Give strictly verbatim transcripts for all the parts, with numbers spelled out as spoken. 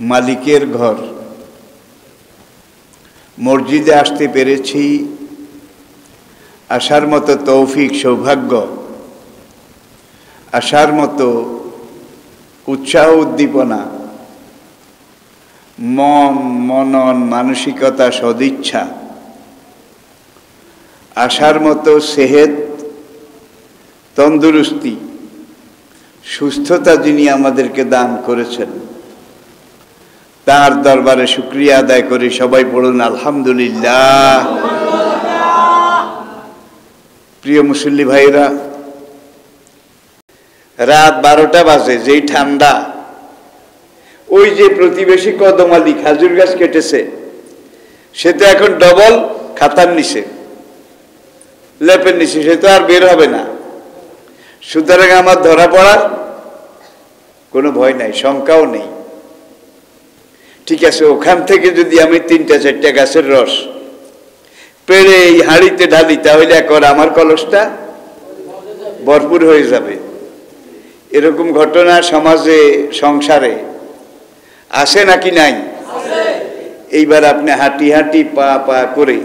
मालिकेर घर मस्जिदे आसते पेरेछि आसार मतो तौफिक सौभाग्य आसार मतो उत्साह उद्दीपना मन मनन मानसिकता सदिच्छा आसार मतो सेहत तंदुरुस्ती सुस्थता जिनि आमादेरके दान करेछेन तार दरबारे शुक्रिया आदाय करी सबाई पड़ुन आलহামদুলিল্লাহ। प्रिय मुसल्ली भाईरा रात बारोटा बजे जे ठंडा ओई जे प्रतिवेशी कदमाली खजूर गाछ केटेछे सेटा एखोन डबल खातार निचे लेपेर निचे सेटा आर बेर होबे ना सुतरां आमार धरा पड़ार कोनो भय नाई शंकाओ नेई। ठीक है ओखान थेके जोदि आमि तीनटा चारटा गाछेर रस पेड़े हाड़ीते ढाली ताहले एकबार आमार कलशटा भरपूर हये जाबे। एरकम घटना समाजे संसारे आसे नाकि नाई आसे। एइबार आपनि हाटी हाटी पा पा करे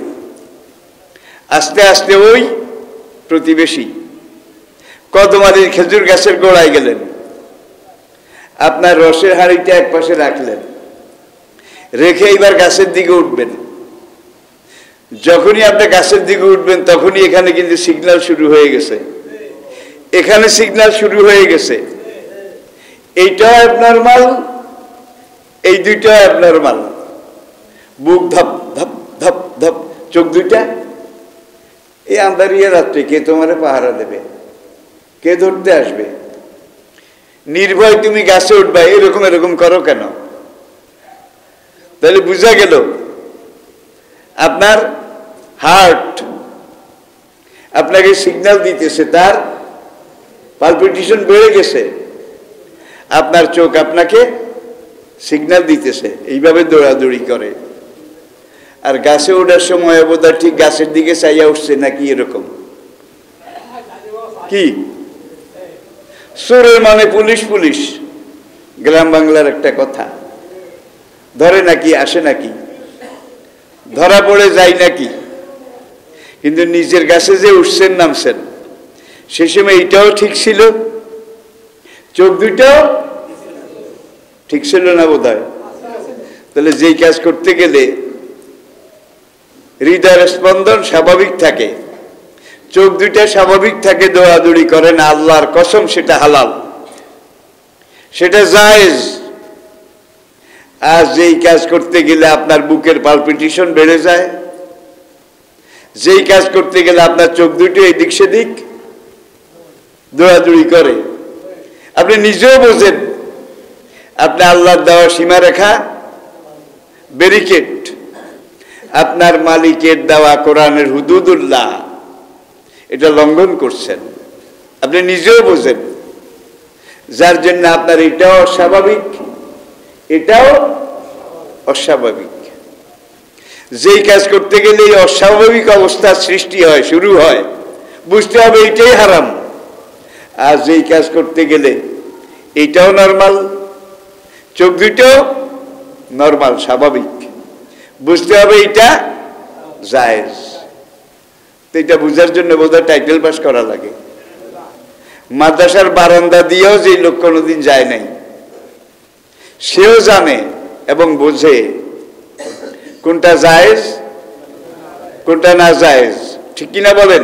आस्ते आस्ते ओई प्रतिबेशी कदमालिर खेजुर गाछेर गोड़ाय गेलेन आपनार रसेर हाड़ीटा एक पाशे राखलेन रेखे एइबार गाছের दिके उठबेन। যখনই আপনি গাছের দিকে উঠবেন তখনই এখানে কিন্তু সিগন্যাল শুরু হয়ে গেছে এখানে সিগন্যাল শুরু হয়ে গেছে এইটা অ্যাবনরমাল এই দুইটা অ্যাবনরমাল বুক ধপ ধপ ধপ ধপ চোখ দুইটা এই আন্ধারিয়া রাতে কে তোমারে পাহারা দেবে কে ধরতে আসবে নির্ভয় তুমি গাছে উঠবা এরকম এরকম করো কেন তাহলে বুঝা গেল আপনার হার্ট আপনাকে সিগন্যাল দিতেছে তার পালপিটেশন বেড়ে গেছে আপনার চোখ আপনাকে সিগন্যাল দিতেছে এইভাবে দৌড়াদৌড়ি করে আর গাছে ওঠার সময় অবদা ঠিক গাছের দিকে চাইয়া উঠছে নাকি এরকম কি সুরের মানে পুলিশ পুলিশ গ্রাম বাংলার একটা কথা ধরে নাকি আসে নাকি ধরা পড়ে যায় নাকি কিন্তু নিজের গাছে যে উঠছেন নামছেন সেই সময় এটাও ঠিক ছিল চোখ দুইটাও ঠিক ছিল না বোধহয়। তাহলে যেই কাজ করতে গেলে হৃদয়ের স্পন্দন স্বাভাবিক থাকে চোখ দুইটা স্বাভাবিক থাকে দৌড়াদৌড়ি করে না আল্লাহর কসম সেটা হালাল সেটা জায়েজ। आज जेई काज करते गेले आपनार बुकेर पालपिटेशन बेड़े जाए जेई काज करते गेले आपनार चोख दुटो एदिक सेदिक दौड़ादौड़ी करे आपनि निजेओ बोझेन आपनि आल्लाहर देওয়া सीमा रेखा बैरिकेड आपनार मालिकेर देওয়া कुरानेर हुदुदुल्लाह एटा लंघन करছেন আপনি নিজেও বোঝেন যার জন্য আপনার এটাও স্বাভাবিক এটাও অস্বাভাবিক। যেই কাজ করতে গেলে অস্বাভাবিক অবস্থা সৃষ্টি হয় শুরু হয় বুঝতে হবে এটাই হারাম আর যেই কাজ করতে গেলে এটাও নরমাল চোখ দুটো নরমাল স্বাভাবিক বুঝতে হবে এটা জায়েজ। তো এটা বুঝার জন্য বোধহয় টাইটেল পাস করা লাগে মাদ্রাসার বারান্দা দিয়েও যে লোক কোনোদিন যায় নাই সেও জানে এবং বোঝে কোনটা জায়েজ কোনটা না জায়েজ ঠিক কিনা বলেন।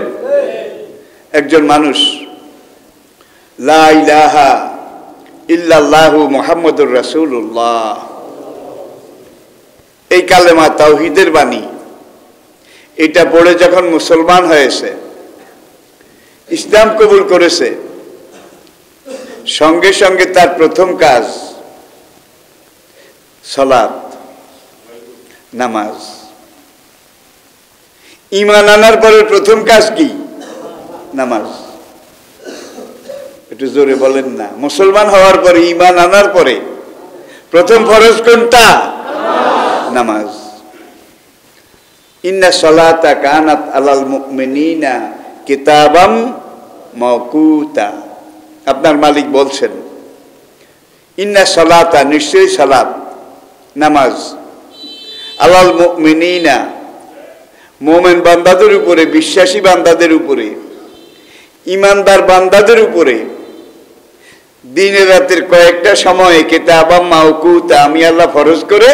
একজন মানুষ লা ইলাহা ইল্লাল্লাহু মুহাম্মাদুর রাসূলুল্লাহ এই কালেমা তাওহীদের বাণী এটা পড়ে যখন মুসলমান হয়েছে ইসলাম কবুল করেছে সঙ্গে সঙ্গে তার প্রথম কাজ সালাত নামাজ। ঈমান আনার পরে প্রথম কাজ কি নামাজ একটু জোরে বলেন না মুসলমান হওয়ার পরে ঈমান আনার পরে প্রথম ফরজ কোনটা নামাজ। ইন্না সালাতা কানাত আলাল মুমিনিনা কিতাবাম মাকুতা আপনার মালিক বলছেন ইন্না সালাতা নিশ্চয়ই সালাত নামাজ। আলাল মুমিনিনা, মুমিন বান্দাদের উপরে, বিশ্বাসী বান্দাদের উপরে, ইমানদার বান্দাদের উপরে দিনের রাতের কয়েকটা সময় কিতাবা মাওকুতা আমি আল্লাহ ফরজ করে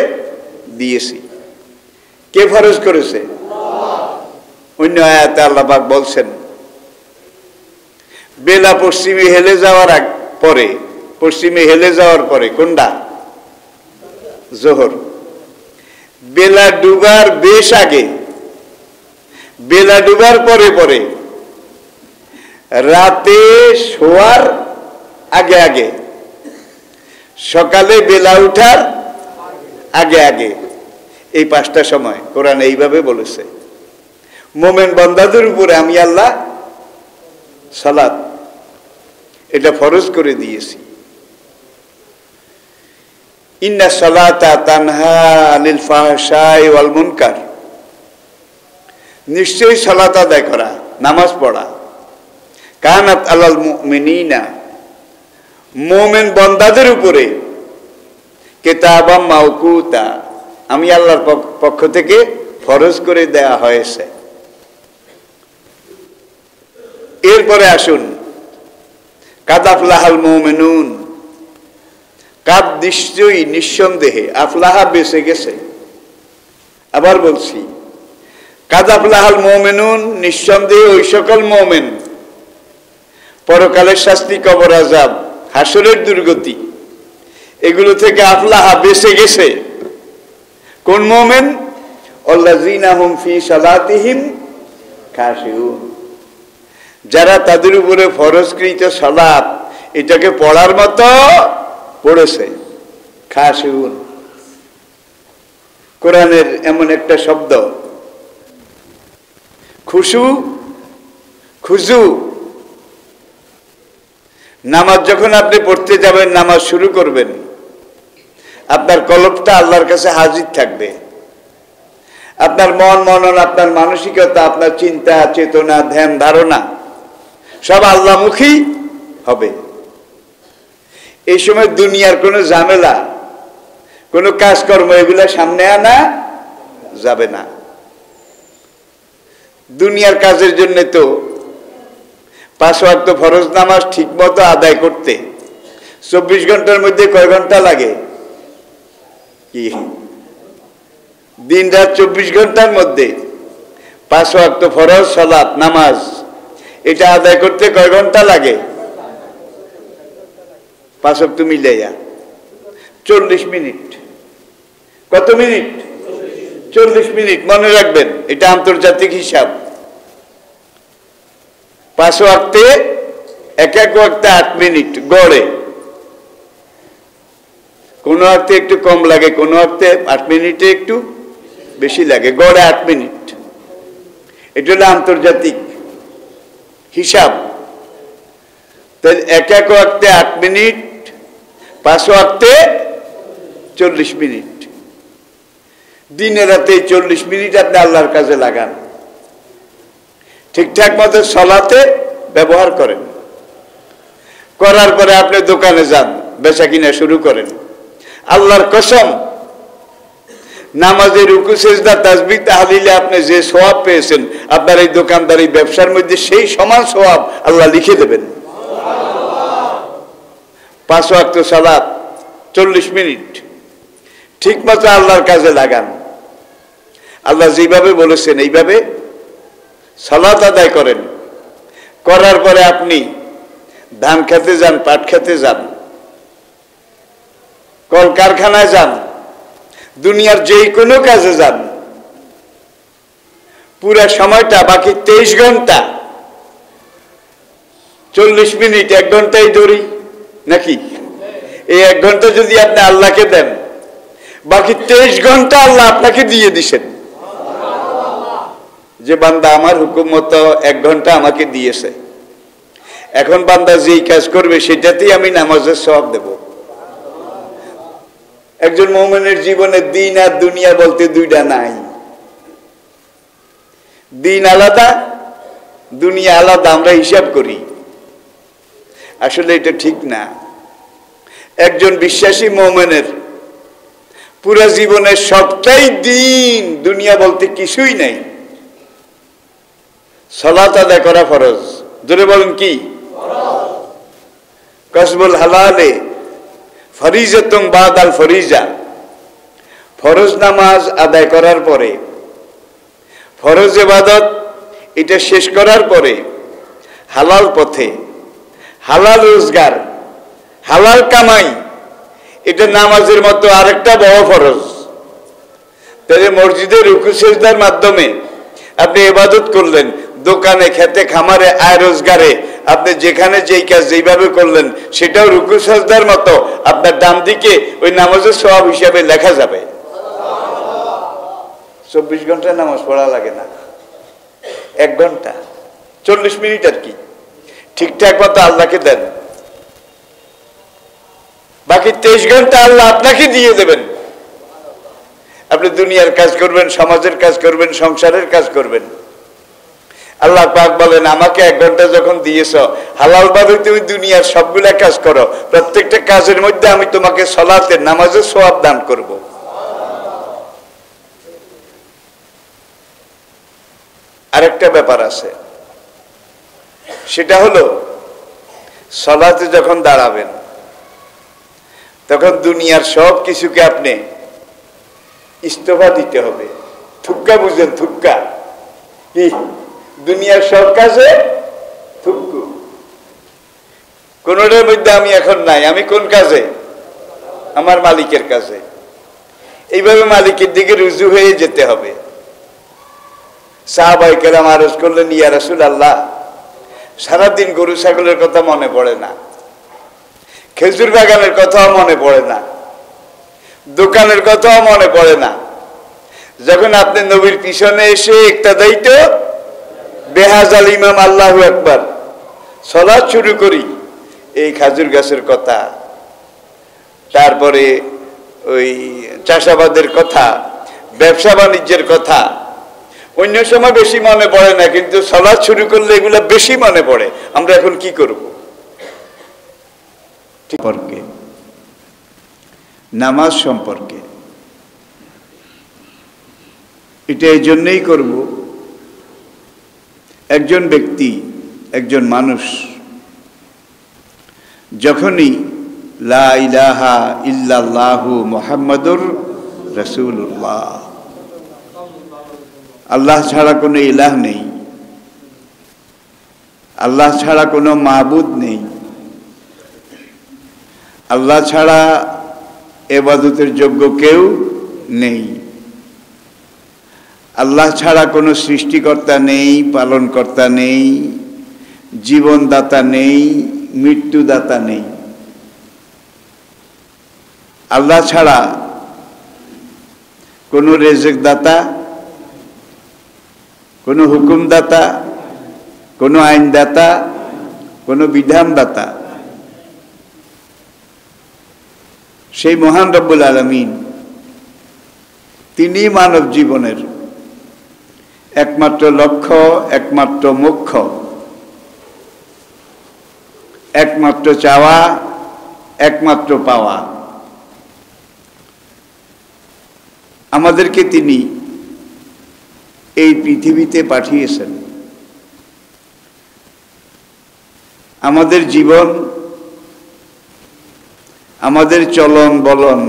দিয়েছি। কে ফরজ করেছে? অন্য আয়াতে আল্লাহ পাক বলছেন বেলা পশ্চিমে হেলে যাওয়ার আগ পরে, পশ্চিমে হেলে যাওয়ার পরে কোনটা? জোহর। বেলা ডুবার বেশ আগে, বেলা ডুবার পরে পরে, রাতে শোয়ার আগে আগে, সকালে বেলা উঠার আগে আগে, এই পাঁচটা সময় কোরআন এইভাবে বলেছে মোমেন বান্দাদের উপরে আমি আল্লাহ সালাত এটা ফরজ করে দিয়েছি। ইন্না সালাতা তানহা আনিল ফাহশাই ওয়াল মুনকার, নিশ্চয়ই সালাত আদায় করা, নামাজ পড়া কানাত আলাল মুমিনিনা, মোমেন বান্দাদের উপরে কিতাবাম মাওকুতা আমি আল্লাহর পক্ষ থেকে ফরজ করে দেয়া হয়েছে। এরপরে আসুন কাদ আফলাহাল মুমিনুন, কাদ নিশ্চয়ই নিঃসন্দেহে, আফলাহা বেঁচে গেছে। আবার বলছি কাদ আফলাহাল মুমিনুন, নিঃসন্দেহে ওই সকল মুমিন, পরকালের শাস্তি, কবর আযাব, হাসরের দুর্গতি, এগুলো থেকে আফলাহা বেঁচে গেছে। কোন মুমিন? আল্লাযীনা হুম ফি সালাতিহিম খাশিউন, যারা তাদের উপরে ফরজকৃত সালাত এটাকে পড়ার মতো পড়েছে। খাশিউন কোরআনের এমন একটা শব্দ, খুশু, খুজু। নামাজ যখন আপনি পড়তে যাবেন, নামাজ শুরু করবেন, আপনার কলবটা আল্লাহর কাছে হাজির থাকবে, আপনার মন মনন, আপনার মানসিকতা, আপনার চিন্তা চেতনা, ধ্যান ধারণা সব আল্লাহমুখী হবে। এই সময় দুনিয়ার কোনো ঝামেলা, কোনো কাজকর্ম এগুলো সামনে আনা যাবে না। দুনিয়ার কাজের জন্য তো পাঁচ ওয়াক্ত ফরজ নামাজ ঠিকমতো আদায় করতে চব্বিশ ঘন্টার মধ্যে কয় ঘন্টা লাগে? কি দিন রাত চব্বিশ ঘন্টার মধ্যে পাঁচ ওয়াক্ত ফরজ সালাত নামাজ এটা আদায় করতে কয় ঘন্টা লাগে? পাঁচ ওয়াক্ত মিলাইয়া চল্লিশ মিনিট। কত মিনিট? চল্লিশ মিনিট। মনে রাখবেন এটা আন্তর্জাতিক হিসাব, পাঁচ ওয়াক্তে এক এক ওয়াক্তে আট মিনিট গড়ে, কোনো ওয়াক্তে একটু কম লাগে, কোনো ওয়াক্তে আট মিনিটে একটু বেশি লাগে, গড়ে আট মিনিট। এটা হলো আন্তর্জাতিক হিসাব। তাহলে এক এক ওয়াক্তে আট মিনিট, পাঁচ ওয়াক্তে চল্লিশ মিনিট। দিনে রাতে চল্লিশ মিনিট আপনি আল্লাহর কাজে লাগান, ঠিকঠাক মতো সলাতে ব্যবহার করেন, করার পরে আপনি দোকানে যান, বেচা কিনা শুরু করেন। আল্লাহর কসম নামাজের রুকু সেজদা তাসবিহ তাহলিলে আপনি যে সওয়াব পেয়েছেন, আপনার এই দোকানদারি ব্যবসার মধ্যে সেই সমান সওয়াব আল্লাহ লিখে দেবেন। পাঁচ ওয়াক্ত সালাত চল্লিশ মিনিট ঠিক মতো আল্লাহর কাজে লাগান। আল্লাহ যেভাবে বলেছেন এইভাবে সালাত আদায় করেন, করার পরে আপনি ধান খেতে যান, পাট খেতে যান, কলকারখানায় যান, দুনিয়ার যে কোনো কাজে যান, পুরা সময়টা বাকি তেইশ ঘন্টা, চল্লিশ মিনিট এক ঘন্টাই ধরি নাকি, এই এক ঘন্টা যদি আপনি আল্লাহকে দেন, বাকি তেইশ ঘন্টা আল্লাহ আপনাকে দিয়ে দিছেন। যে বান্দা আমার হুকুম মতো এক ঘন্টা আমাকে দিয়েছে, এখন বান্দা যেই কাজ করবে সেটাতেই আমি নামাজের সওয়াব দেব। একজন মুমিনের জীবনে দিন আর দুনিয়া বলতে দুইটা নাই, দিন আলাদা দুনিয়া আলাদা আমরা হিসাব করি, আসলে এটা ঠিক না। একজন বিশ্বাসী মুমিনের पूरा जीवने सबटाई दिन दुनिया बोलते किछुई नहीं। सलात आदाय करा फरज, जोरे बोलें कि कसबुल हलाले फरिजतुम बादाल फरिजा। फरज नामाज आदाय करार परे, फरज इबादत इटा शेष करार परे हालाल पथे हालाल रोजगार हालाल कमाई इटा नामाजेर मतो आरेकटा बड़ो फरज। तेरे मस्जिदे रुकू सेजदार माध्यमे अपनी इबादत करलेन, दोकने खेते खामारे आय रोजगारे अपनी जेखाने जेई काज जेइभाबे करलेन सेटाओ रुकू सेजदार मतो आपनार डान दिके ओई नामाजेर सवाब हिसाबे लेखा जाबे। चौबीस घंटा नामाज पढ़ा लागे ना, एक घंटा चल्लिस मिनट आर कि ठीक ठाक मतो आल्लाहके देन, बाकी तेईस घंटा आल्लाह आपनाके दिए देबेन। अपनी दुनियार काज करबेन, समाजेर काज करबेन, संसारेर काज करबेन। आल्लाह पाक बोलेन आमाके एक घंटा जखन दिएछो हालालभाबे तुमि दुनियार सबगुला काज करो, प्रत्येकटा काजेर मध्ये आमि तुम्हाके सलातेर नामाजेर सवाब दान करब। आरेकटा ब्यापार आछे सेटा हलो सलाते जखन दाड़ाबेन तखन दुनियार सब किछुके आपनि इस्तफा दिते होबे। थुक्का बुझेन? थुक्का कि दुनियार सब काजे थुक्कु, कोनोटार मध्ये आमि एखन नाई, आमि कोन काजे? आमार मालिकेर काजे। এইভাবে মালিকের দিকে রুজু হয়ে যেতে হবে। সাহাবায়ে কেরাম আরজ করলেন ইয়া রাসূলুল্লাহ, সারা দিন গরু ছাগলের কথা মনে পড়ে না, খেজুর বাগানের কথাও মনে পড়ে না, দোকানের কথাও মনে পড়ে না, যখন আপনি নবীর পিছনে এসে একটা দায়িত্ব বেহাজাল ইমাম আল্লাহু আকবার সালাত শুরু করি এই খেজুর গাছের কথা, তারপরে ওই চাষাবাদের কথা, ব্যবসা বাণিজ্যের কথা অন্য সময় বেশি মনে পড়ে না, কিন্তু সালাত শুরু করলে এগুলা বেশি মনে পড়ে। আমরা এখন কি করব? সম্পর্কে নামাজ সম্পর্কে এটা এই জন্যই করব, একজন ব্যক্তি একজন মানুষ যখনই লা ইলাহা ইল্লাল্লাহু মুহাম্মাদুর রাসূলুল্লাহ, আল্লাহ ছাড়া কোনো ইলাহ নেই, আল্লাহ ছাড়া কোনো মাবুদ নেই, আল্লাহ ছাড়া ইবাদতের যোগ্য কেউ নেই, আল্লাহ ছাড়া কোনো সৃষ্টিকর্তা নেই, পালনকর্তা নেই, জীবনদাতা নেই, মৃত্যুদাতা নেই, আল্লাহ ছাড়া কোনো রিজিকদাতা, কোনো হুকুমদাতা, কোনো আইনদাতা, কোনো বিধানদাতা। সেই মহান রব্বুল আলামিন তিনি মানব জীবনের একমাত্র লক্ষ্য, একমাত্র মুখ্য, একমাত্র চাওয়া, একমাত্র পাওয়া। আমাদেরকে তিনি এই পৃথিবীতে পাঠিয়েছেন। আমাদের জীবন, আমাদের চলন বলন,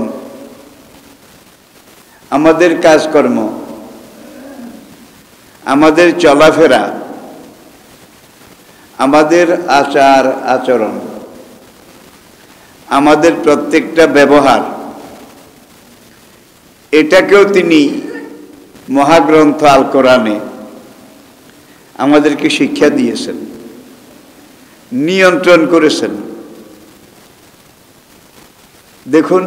আমাদের কাজকর্ম, আমাদের চলাফেরা, আমাদের আচার আচরণ, আমাদের প্রত্যেকটা ব্যবহার, এটাকেও তিনি মহাগ্রন্থ আল কোরআনে আমাদেরকে শিক্ষা দিয়েছেন, নিয়ন্ত্রণ করেছেন। দেখুন,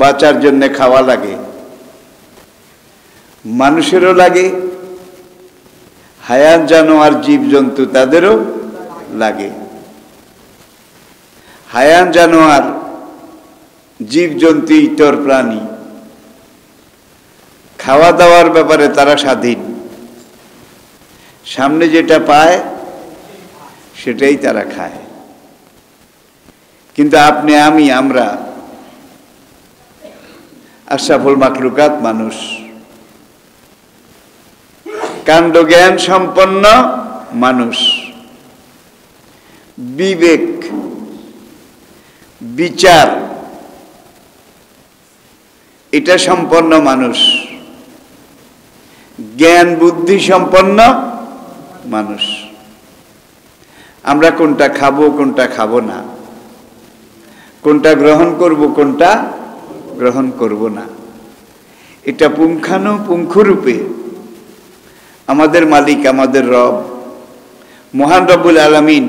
বাঁচার জন্য খাওয়া লাগে, মানুষেরও লাগে, হায়াত জানোয়ার জীবজন্তু তাদেরও লাগে। হায়াত জানোয়ার জীবজন্তু ইতর প্রাণী খাওয়া দাওয়ার ব্যাপারে তারা স্বাধীন, সামনে যেটা পায় সেটাই তারা খায়। কিন্তু আপনি আমি আমরা আশরাফুল মাখলুকাত মানুষ কাণ্ডজ্ঞান সম্পন্ন মানুষ বিবেক বিচার এটা সম্পন্ন মানুষ জ্ঞান বুদ্ধি সম্পন্ন মানুষ আমরা কোনটা খাবো কোনটা খাবো না কোনটা গ্রহণ করব কোনটা গ্রহণ করব না এটা পুঙ্খানুপুঙ্খ রূপে আমাদের মালিক আমাদের রব মহান রব্বুল আলামিন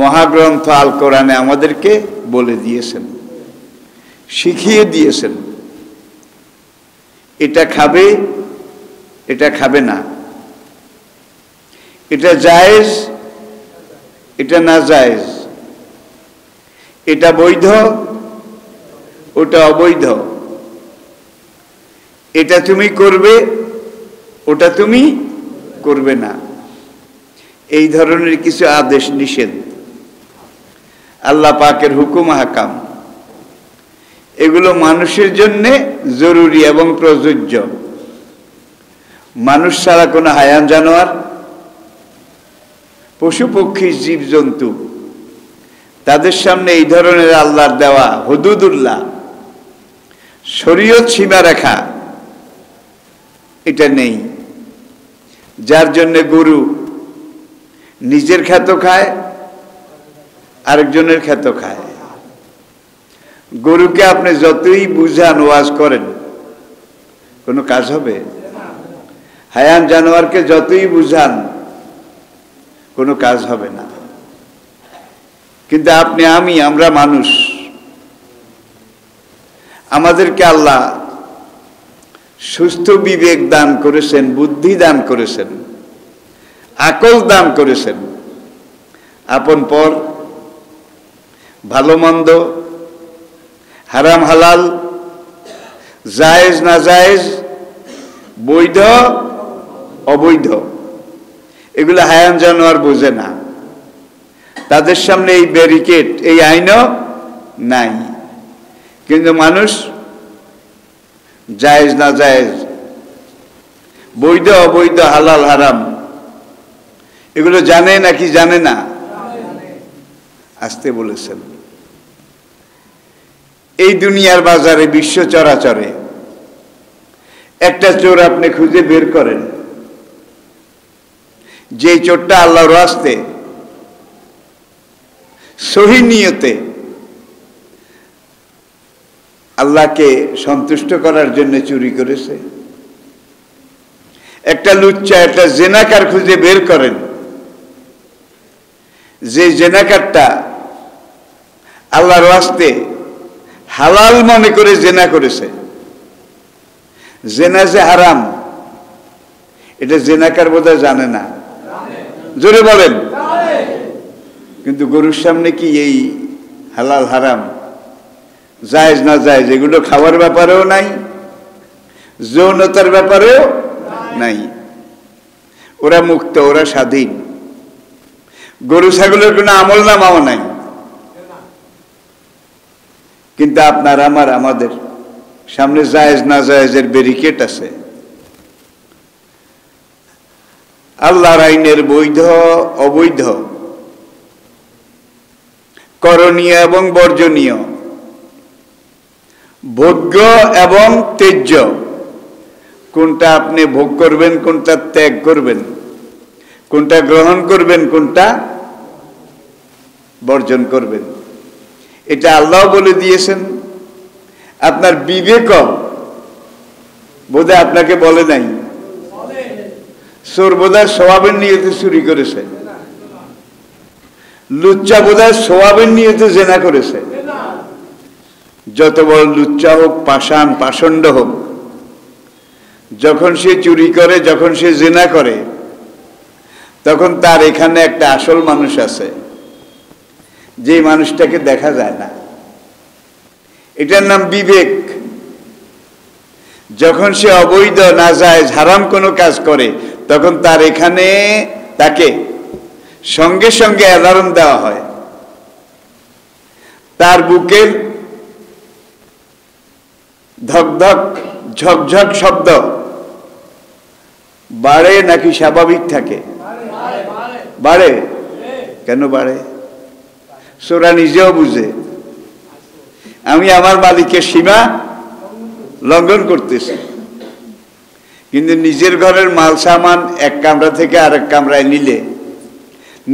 মহাগ্রন্থ আল কোরআনে আমাদেরকে বলে দিয়েছেন শিখিয়ে দিয়েছেন এটা খাবে এটা খাবে না এটা জায়েজ এটা না জায়েজ এটা বৈধ ওটা অবৈধ এটা তুমি করবে ওটা তুমি করবে না এই ধরনের কিছু আদেশ নিষেধ আল্লাহ পাকের হুকুম হাকাম এগুলো মানুষের জন্য জরুরি এবং প্রযোজ্য মানুষ ছাড়া কোনো হায়ান জানোয়ার পশু পক্ষী জীবজন্তু তাদের সামনে এই ধরনের আল্লাহর দেওয়া হুদুদুল্লাহ শরীয়ত সীমা রেখা এটা নেই যার জন্য গরু নিজের খ্যাত খায় আরেকজনের খ্যাত খায় গরুকে আপনি যতই বুঝান ওয়াজ করেন কোনো কাজ হবে হায়ান জানোয়ারকে যতই বুঝান কোনো কাজ হবে না কিন্তু আপনি আমি আমরা মানুষ আমাদেরকে আল্লাহ সুস্থ বিবেক দান করেছেন বুদ্ধি দান করেছেন আকল দান করেছেন আপন পর ভালো মন্দ হারাম হালাল জায়েজ না জায়েজ বৈধ অবৈধ এগুলো হায়ান জানোয়ার বোঝে না তাদের সামনে এই ব্যারিকেড এই আইনও নাই কিন্তু মানুষ জায়েজ না জায়েজ বৈধ অবৈধ হালাল হারাম এগুলো জানে নাকি জানে না আসতে বলেছেন এই দুনিয়ার বাজারে বিশ্ব চরাচরে একটা চোর আপনি খুঁজে বের করেন যে চোরটা আল্লাহর রাস্তে সহি নিয়তে আল্লাহকে সন্তুষ্ট করার জন্য চুরি করেছে একটা লুচ্চা একটা জেনাকার খুঁজে বের করেন যে জেনাকারটা আল্লাহর রাস্তে হালাল মনে করে জেনা করেছে জেনা যে হারাম এটা জেনাকার বোধহয় জানে না জোরে বলেন কিন্তু গরুর সামনে কি এই হালাল হারাম জায়েজ না জায়েজ এগুলো খাওয়ার ব্যাপারেও নাই যৌনতার ব্যাপারেও নাই ওরা মুক্ত ওরা স্বাধীন গরু ছাগলের কোনো আমল নামাও নাই কিন্তু আপনার আমার আমাদের সামনে জায়েজ না জায়েজের ব্যারিকেড আছে আল্লাহর আইনের বৈধ অবৈধ করণীয় এবং বর্জনীয় ভোগ্য এবং ত্যাজ্য কোনটা আপনি ভোগ করবেন কোনটা ত্যাগ করবেন কোনটা গ্রহণ করবেন কোনটা বর্জন করবেন এটা আল্লাহ বলে দিয়েছেন আপনার বিবেক বোধহয় আপনাকে বলে নাই চোর বোধহয় স্বভাবের নিয়তে চুরি করেছে লুচ্চা বোধহয় স্বভাবের নিয়তে জেনা করেছে যত বড় লুচ্চা হোক পাষাণ পাষণ্ড হোক যখন সে চুরি করে যখন সে জেনা করে তখন তার এখানে একটা আসল মানুষ আছে যে মানুষটাকে দেখা যায় না এটার নাম বিবেক যখন সে অবৈধ না যায় হারাম কোনো কাজ করে তখন তার এখানে তাকে সঙ্গে সঙ্গে অ্যালার্ম দেওয়া হয় তার বুকের धकधक झकझक शब्द बाड़े नाकि स्वाभाविक थाके बाड़े केन बाड़े सोरा निजेओ बुझे आमि आमार मालिकेर सीमा लंघन करतेछि किन्तु निजेर घरेर माल सामान एक कामरा थेके आरेक कामराय निले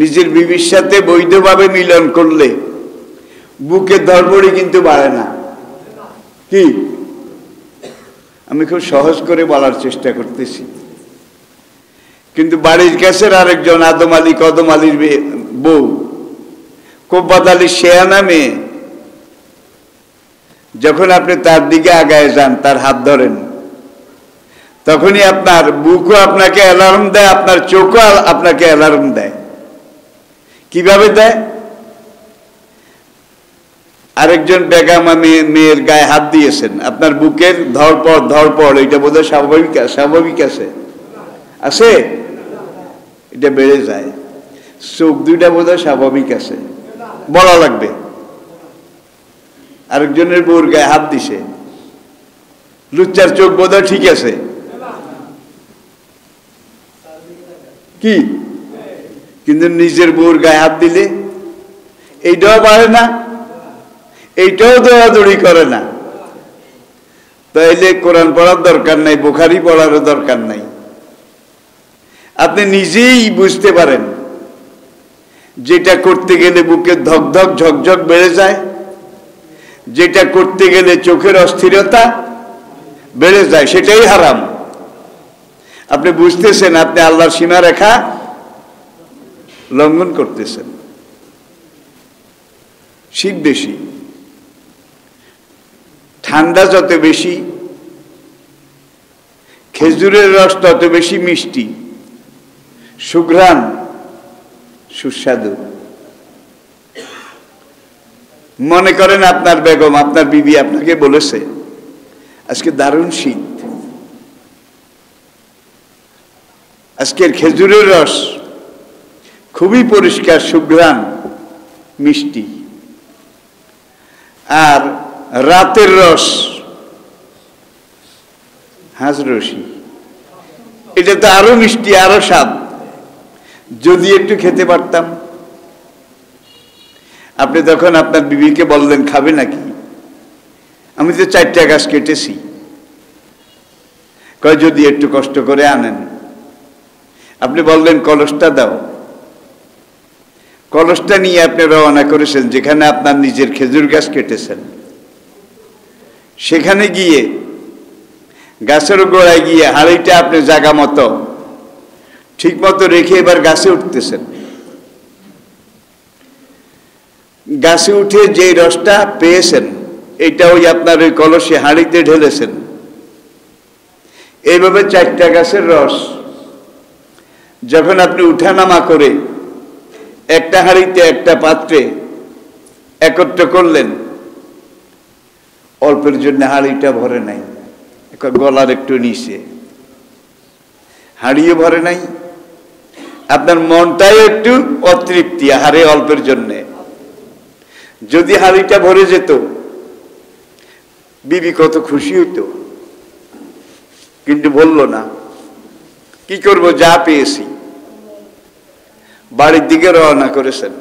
निजेर बीबिर साथे बैधभावे मिलन करले बुकेर धड़फड़ी किन्तु बाड़े ना कि आमि खूब सहज करे बोलार चेष्टा करतेछि किन्तु बाड़िर काछेर आरेकजन आदम आली कदम आलिर बउ कोब्बात आली शेयाना मेये जखन आपनि तार दिके आगाय जान तार हाथ धरेन तखनी आपनार बुको आपनाके अलार्म देय आपनार चोखो आपनाके अलार्म देय किभाबे देय আরেকজন বেগামা মেয়ের গায়ে হাত দিয়েছেন আপনার বুকের ধরপড় ধরপড় এটা বোধহয় স্বাভাবিক স্বাভাবিক আছে আছে এটা বেড়ে যায় চোখ দুইটা বোধহয় স্বাভাবিক আছে বলা লাগবে আরেকজনের বুকের গায়ে হাত দিয়েছে লুচ্চার চোখ বোধহয় ঠিক আছে কি কিন্তু নিজের বুকের গায়ে হাত দিলে এইটাও পারে না এইটাও দৌড়াদৌড়ি করে না তাইলে কোরআন পড়ার দরকার নাই বুখারী পড়ার দরকার নাই আপনি নিজেই বুঝতে পারেন যেটা করতে গেলে বুকে ধকধক ঝকঝক বেড়ে যায় যেটা করতে গেলে চোখের অস্থিরতা বেড়ে যায় সেটাই হারাম আপনি বুঝতেছেন আপনি আল্লাহর সীমা রেখা লঙ্ঘন করতেছেন শীত বেশি ঠান্ডা যত বেশি খেজুরের রস তত বেশি মিষ্টি সুঘ্রাণ সুস্বাদু মনে করেন আপনার বেগম আপনার বিবি আপনাকে বলেছে আজকে দারুণ শীত আজকের খেজুরের রস খুবই পরিষ্কার সুঘ্রাণ মিষ্টি আর রাতের রস হাজরসি এটা তো আরো মিষ্টি আরো স্বাদ যদি একটু খেতে পারতাম আপনি তখন আপনার বিবিকে বললেন খাবে নাকি আমি তো চারটা গাছ কেটেছি কয় যদি একটু কষ্ট করে আনেন আপনি বললেন কলসটা দাও কলসটা নিয়ে আপনি রওনা করেছেন যেখানে আপনার নিজের খেজুর গাছ কেটেছেন সেখানে গিয়ে গাছের গোড়ায় গিয়ে হাড়িটা আপনি জায়গা মতো ঠিক মতো রেখে এবার গাছে উঠতেছেন গাছে উঠে যে রসটা পেয়েছেন এটা ওই আপনার ওই কলসে হাড়িতে ঢেলেছেন এইভাবে চারটা গাছের রস যখন আপনি উঠানামা করে একটা হাড়িতে একটা পাত্রে একত্র করলেন অল্পের জন্য হাড়িটা ভরে নাই গলার একটু নিচে হাড়িও ভরে নাই আপনার মনটাই একটু অতৃপ্তি হারে অল্পের জন্য যদি হাড়িটা ভরে যেত বিবি কত খুশি হতো কিন্তু বলল না কি করব যা পেয়েছি বাড়ির দিকে রওনা করেছেন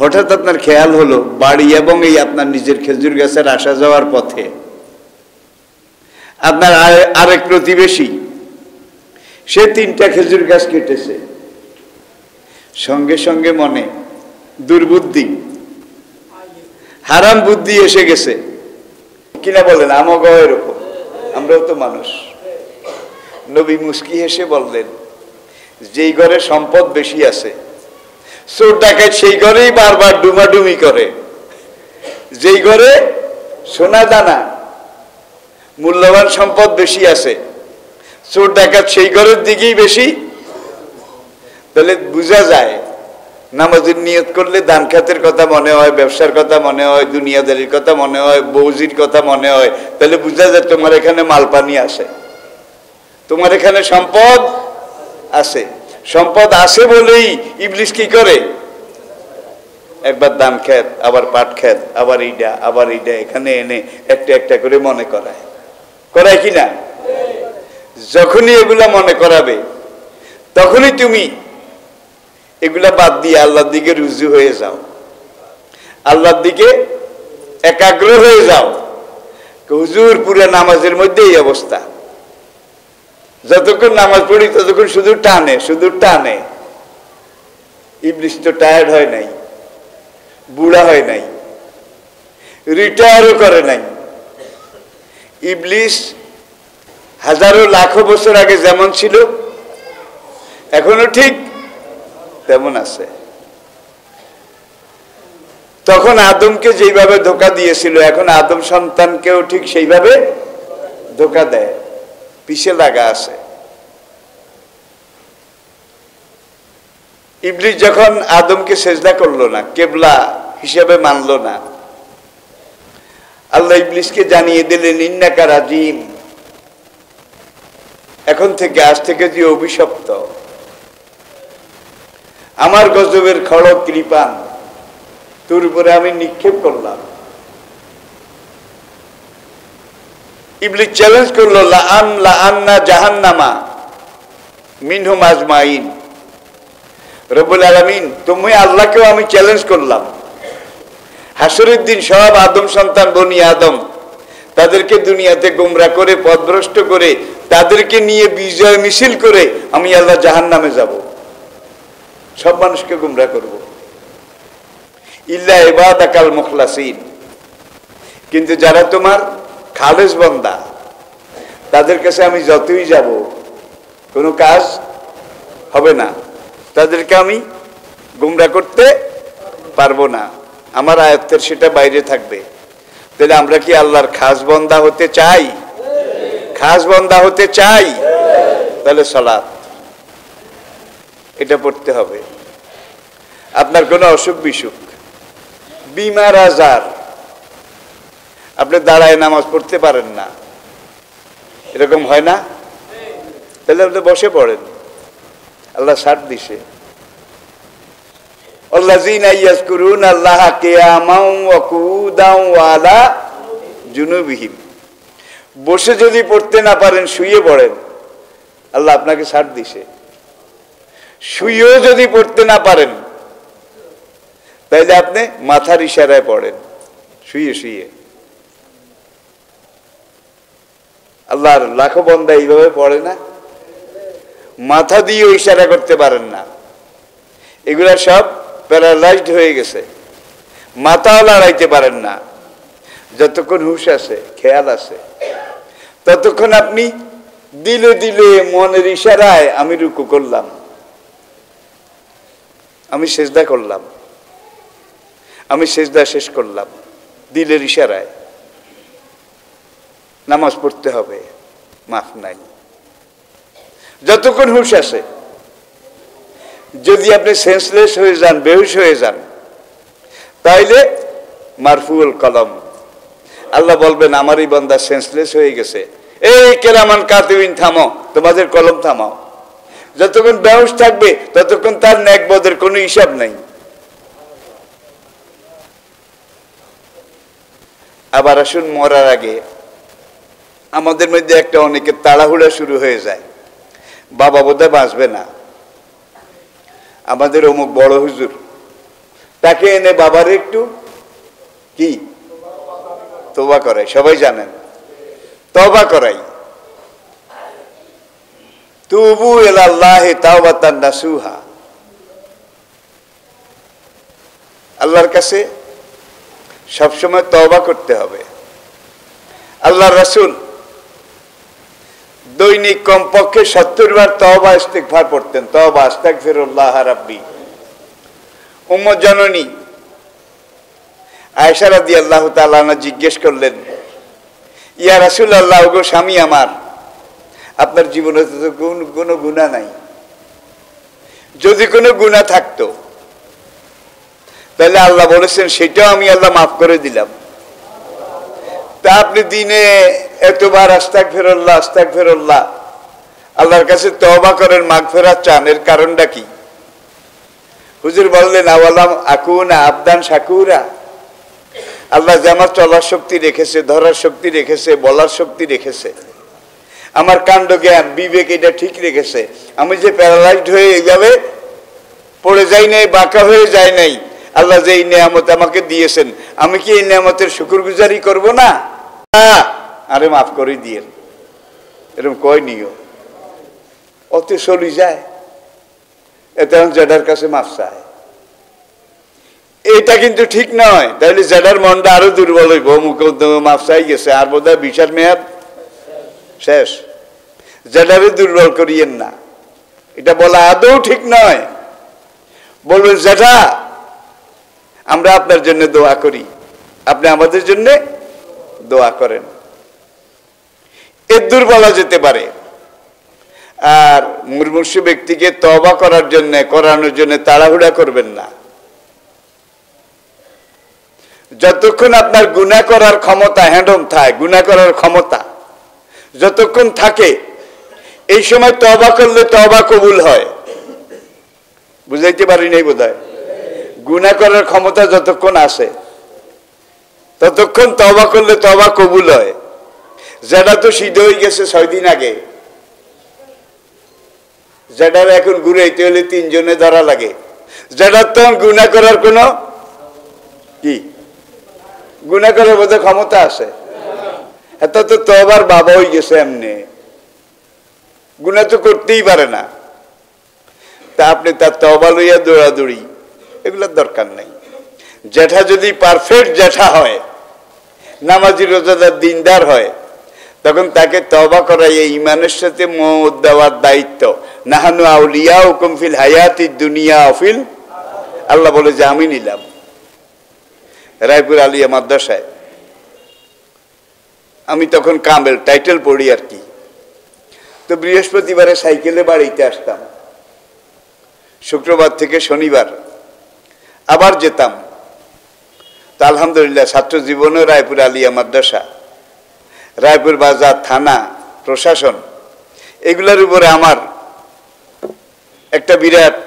হঠাৎ আপনার খেয়াল হলো বাড়ি এবং এই আপনার নিজের খেজুর গাছের আসা যাওয়ার পথে আপনার আরেক প্রতিবেশী সে তিনটা খেজুর গাছ কেটেছে সঙ্গে সঙ্গে মনে দুর্বুদ্ধি হারাম বুদ্ধি এসে গেছে কিনা বলেন আমগো এরকম আমরাও তো মানুষ নবী মুস্কি হেসে বললেন যেই ঘরে সম্পদ বেশি আছে চোর ডাকাত সেই ঘরেই বারবার ডুমাডুমি করে যেই ঘরে সোনা দানা মূল্যবান সম্পদ বেশি আছে চোর ডাকাত সেই ঘরের দিকেই বেশি তাহলে বোঝা যায় নামাজের নিয়ত করলে দান খাতের কথা মনে হয় ব্যবসার কথা মনে হয় দুনিয়াদারির কথা মনে হয় বউজির কথা মনে হয় তাহলে বোঝা যায় তোমার এখানে মালপানি আছে তোমার এখানে সম্পদ আছে সম্পদ আছে বলেই ইবলিস কি করে একবার দাম খেত আবার পাট খেত আবার ইডা আবার ইডা এখানে এনে একটা একটা করে মনে করায় করায় কি না যখনই এগুলা মনে করাবে তখনই তুমি এগুলা বাদ দিয়ে আল্লাহর দিকে রুজু হয়ে যাও আল্লাহর দিকে একাগ্র হয়ে যাও হুজুর পুরো নামাজের মধ্যে এই অবস্থা যতক্ষণ নামাজ পড়ি ততক্ষণ শুধু টানে শুধু টানে ইবলিস তো টায়ার্ড হয় নাই বুড়া হয় নাই রিটায়ারও করে নাই ইবলিস হাজারো লাখো বছর আগে যেমন ছিল এখনো ঠিক তেমন আছে তখন আদমকে যেভাবে ধোঁকা দিয়েছিল এখন আদম সন্তানকেও ঠিক সেইভাবে ধোঁকা দেয় পিছে লাগা আছে ইবলিস যখন আদমকে সেজদা করলো না কিবলা হিসেবে মানলো না আল্লাহ ইবলিসকে জানিয়ে দিলেন ইন্নাকা রাজিম এখন থেকে আজ থেকে যে অভিশপ্ত আমার গজবের খড়গ কৃপান তোর উপরে আমি নিক্ষেপ করলাম ইবলিস চ্যালেঞ্জ করলো লা আন লা আন্না জাহান্নামা মিনহুম আজমাইন রব্বুল আলামিন তুমি আল্লাহকেও আমি চ্যালেঞ্জ করলাম হাসরের দিন সব আদম সন্তান বনি আদম তাদেরকে দুনিয়াতে গোমরা করে পথভ্রষ্ট করে তাদেরকে নিয়ে বিজয় মিছিল করে আমি আল্লাহ জাহান্নামে যাব সব মানুষকে গোমরা করব ইল্লা ইবাদাকাল মুখলাসিন কিন্তু যারা তোমার খালেস বান্দা তাদের কাছে আমি যতই যাব কোনো কাজ হবে না তাদেরকে আমি গোমরা করতে পারবো না আমার আয়ত্তের সেটা বাইরে থাকবে তাহলে আমরা কি আল্লাহর খাস বান্দা হতে চাই খাস বান্দা হতে চাই তাহলে সালাত এটা পড়তে হবে আপনার কোনো অসুখ বিসুখ বিমার আজার আপনি দাঁড়ায় নামাজ পড়তে পারেন না এরকম হয় না তাহলে আপনি বসে পড়েন আল্লাহ সাথ দিছে আল্লাযীনা ইয়াযকুরুনা আল্লাহা কিয়ামান ওয়া কুউদান ওয়া আলা জুনুবিহিম বসে যদি পড়তে না পারেন শুয়ে পড়েন আল্লাহ আপনাকে সাথ দিছে শুয়েও যদি পড়তে না পারেন তাহলে আপনি মাথার ইশারায় পড়েন শুয়ে শুয়ে আল্লাহর লাখো বান্দা এইভাবে পড়ে না মাথা দিয়ে ইশারা করতে পারেন না এগুলা সব প্যারালাইজড হয়ে গেছে মাথা লড়াইতে পারেন না যতক্ষণ হুঁশ আছে খেয়াল আছে ততক্ষণ আপনি দিলে দিলে মনের ইশারায় আমি রুকু করলাম আমি সেজদা করলাম আমি সেজদা শেষ করলাম দিলের ইশারায় নামাজ পড়তে হবে মাফ নাই যতক্ষণ হুঁশ আছে যদি আপনি সেন্সলেস হয়ে যান বেহুশ হয়ে যান তাইলে মারফুল কলম আল্লাহ বলবেন আমারই বান্দা সেন্সলেস হয়ে গেছে এই কেরামান কাতিবিন থামো তোমাদের কলম থামাও যতক্ষণ বেহুশ থাকবে ততক্ষণ তার নেক বদের কোনো হিসাব নাই আবার আসুন মরার আগে আমাদের মধ্যে একটা অনেকের তাড়াহুড়া শুরু হয়ে যায় বাবা বোধহয় বাঁচবে না আমাদের অমুক বড় হুজুর তাকে এনে বাবার একটু কি তওবা করাই সবাই জানেন তওবা করাই তুবু ইলাল্লাহি তাওবাতান নাসুহা আল্লাহর কাছে সবসময় তওবা করতে হবে আল্লাহর রাসূল দৈনিক কমপক্ষে সত্তর বার তওবা ইস্তিগফার পড়তেন তওবা আস্তাগফিরুল্লাহ রাব্বি উম্মত জননী আয়েশা রাদিয়াল্লাহু তাআলা না জিজ্ঞেস করলেন ইয়া রাসূলুল্লাহ গো স্বামী আমার আপনার জীবনে তো কোনো গুনাহ নাই যদি কোনো গুনাহ থাকতো তাহলে আল্লাহ বলেছেন সেটাও আমি আল্লাহ মাফ করে দিলাম তা আপনি দিনে এতবার আস্তাগফিরুল্লাহ আস্তাগফিরুল্লাহ আল্লাহর কাছে তওবা করেন মাগফিরাত চান এর কারণটা কি हुजूर बोलें आवालाम आकुना आब्दान शाकुरा अल्लाह जमार चलार शक्ति रेखेছে ধরার शक्ति रेखेছে বলার शक्ति रेखेছে আমার कांड ज्ञान विवेक এটা ঠিক রেখেছে আমি যে প্যারালাইজড হয়ে এইভাবে পড়ে যাই নাই বাঁকা হয়ে যাই নাই আল্লাহ যে এই নিয়ামত আমাকে দিয়েছেন আমি কি এই নিয়ামতের শুকরগুজারি করব না আরে maaf করে দিয়েন এরকম কই নিও অতি চলে যায় ठीक नয় জেডার মনটা আরো দুর্বল হইব মাফ চাই গেছে আর বোধহয় বিচার মেয়াদ শেষ জেডারে দুর্বল করিয়েন না এটা বলা আদৌ ঠিক নয় বলবেন জেঠা আমরা আপনার জন্য দোয়া করি আপনি আমাদের জন্য দোয়া করেন এ দুর্বল যেতে পারে আর মুরমুষু ব্যক্তিকে তওবা করার জন্য কোরআনের জন্য তাড়াহুড়া করবেন না যতক্ষণ আপনার গুনাহ করার ক্ষমতা হ্যান্ডম থাকে গুনাহ করার ক্ষমতা যতক্ষণ থাকে এই সময় তওবা করলে তওবা কবুল হয় বুঝাইতে পারি নাই বোধহয় গুনাহ করার ক্ষমতা যতক্ষণ আসে ততক্ষণ তওবা করলে তওবা কবুল হয় যেটা তো সিদ্ধ হয়ে গেছে ছয় দিন আগে জেডার এখন ঘুরাইতে হলে তিনজনে ধরা লাগে জেডার তখন গুনাহ করার কোন কি গুনাহ করার মতো ক্ষমতা আছে এত তো তওবার বাবা হয়ে গেছে এমনি গুনাহ তো করতেই পারে না তা আপনি তার তওবা লইয়া দৌড়াদৌড়ি এগুলোর দরকার নাই জেঠা যদি পারফেক্ট জেঠা হয় নামাজি রোজাদার দিনদার হয় তখন তাকে তওবা করায় ইমানের সাথে মওত দেওয়ার দায়িত্ব নাহানু আউলিয়াউকুম ফিল হায়াতিদ দুনিয়া ফিল আল্লাহ বলে যে আমি নিলাম রায়পুর আলিয়া মাদ্রাসায় আমি তখন কামেল টাইটেল পড়ি আর কি তো বৃহস্পতিবারে সাইকেলে বাড়িতে আসতাম শুক্রবার থেকে শনিবার আবার যেতাম তো আলহামদুলিল্লাহ ছাত্র জীবনে রায়পুর আলিয়া মাদ্রাসা রায়পুর বাজার থানা প্রশাসন এগুলোর উপরে আমার একটা বিরাট